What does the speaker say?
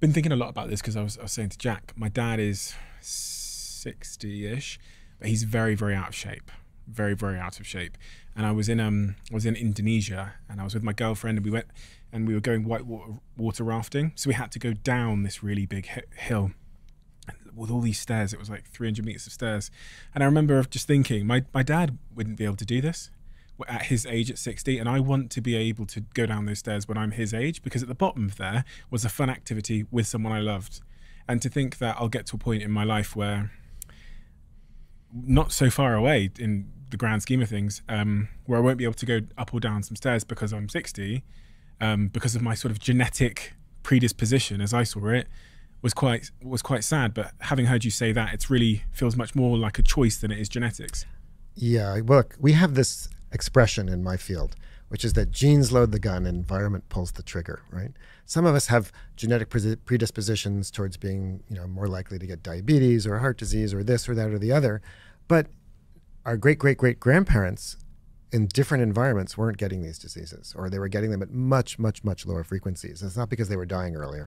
been thinking a lot about this because I was saying to Jack, my dad is 60-ish, but he's very, very out of shape. Very, very out of shape. And I was in Indonesia, and I was with my girlfriend, and we were going whitewater rafting. So we had to go down this really big hill with all these stairs. It was like 300 meters of stairs. And I remember just thinking, my dad wouldn't be able to do this at his age at 60, and I want to be able to go down those stairs when I'm his age, because at the bottom of there was a fun activity with someone I loved. And to think that I'll get to a point in my life where, not so far away in the grand scheme of things, where I won't be able to go up or down some stairs because I'm 60, because of my sort of genetic predisposition as I saw it, was quite sad. But having heard you say that, it really feels much more like a choice than it is genetics. Yeah, look, we have this expression in my field, which is that genes load the gun and environment pulls the trigger, right? Some of us have genetic predispositions towards being, you know, more likely to get diabetes or heart disease or this or that or the other, but our great-great-great-grandparents in different environments weren't getting these diseases, or they were getting them at much, much, much lower frequencies. And it's not because they were dying earlier.